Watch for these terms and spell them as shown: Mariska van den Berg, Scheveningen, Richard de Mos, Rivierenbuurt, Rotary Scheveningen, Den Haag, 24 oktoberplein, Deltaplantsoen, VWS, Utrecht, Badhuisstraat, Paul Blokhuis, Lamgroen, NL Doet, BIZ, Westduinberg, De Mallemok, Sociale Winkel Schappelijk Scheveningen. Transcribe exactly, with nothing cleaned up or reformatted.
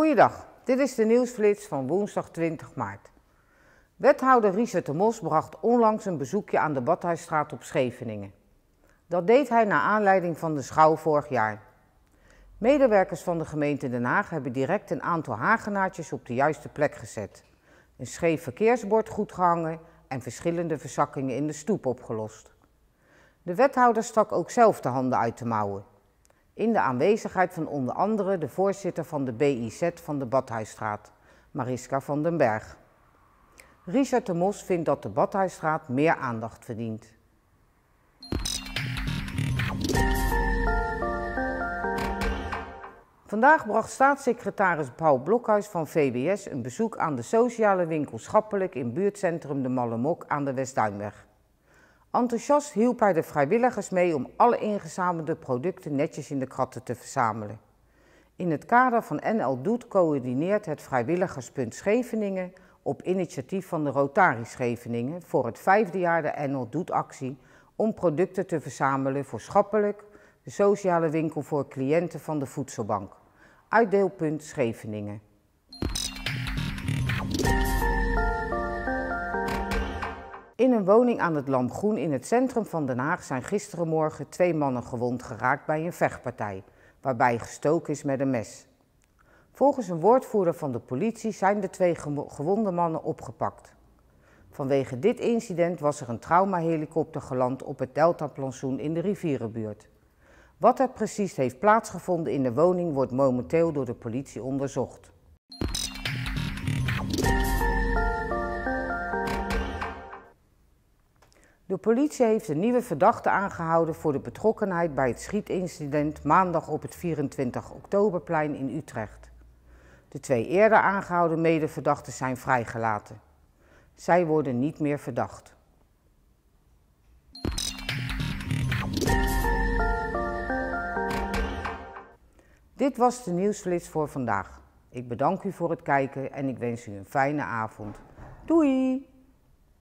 Goeiedag, dit is de nieuwsflits van woensdag twintig maart. Wethouder Richard de Mos bracht onlangs een bezoekje aan de Badhuisstraat op Scheveningen. Dat deed hij naar aanleiding van de schouw vorig jaar. Medewerkers van de gemeente Den Haag hebben direct een aantal Hagenaartjes op de juiste plek gezet. Een scheef verkeersbord goed gehangen en verschillende verzakkingen in de stoep opgelost. De wethouder stak ook zelf de handen uit de mouwen. In de aanwezigheid van onder andere de voorzitter van de B I Z van de Badhuisstraat, Mariska van den Berg. Richard de Mos vindt dat de Badhuisstraat meer aandacht verdient. Vandaag bracht staatssecretaris Paul Blokhuis van V W S een bezoek aan de Sociale Winkel Schappelijk in buurtcentrum De Mallemok aan de Westduinberg. Enthousiast hielp hij de vrijwilligers mee om alle ingezamelde producten netjes in de kratten te verzamelen. In het kader van N L Doet coördineert het vrijwilligerspunt Scheveningen op initiatief van de Rotary Scheveningen voor het vijfde jaar de N L Doet actie om producten te verzamelen voor Schappelijk, de sociale winkel voor cliënten van de voedselbank. Uitdeelpunt Scheveningen. In een woning aan het Lamgroen in het centrum van Den Haag zijn gisterenmorgen twee mannen gewond geraakt bij een vechtpartij, waarbij gestoken is met een mes. Volgens een woordvoerder van de politie zijn de twee gewonde mannen opgepakt. Vanwege dit incident was er een traumahelikopter geland op het Deltaplantsoen in de Rivierenbuurt. Wat er precies heeft plaatsgevonden in de woning wordt momenteel door de politie onderzocht. De politie heeft een nieuwe verdachte aangehouden voor de betrokkenheid bij het schietincident maandag op het vierentwintig oktoberplein in Utrecht. De twee eerder aangehouden medeverdachten zijn vrijgelaten. Zij worden niet meer verdacht. Dit was de nieuwsflits voor vandaag. Ik bedank u voor het kijken en ik wens u een fijne avond. Doei!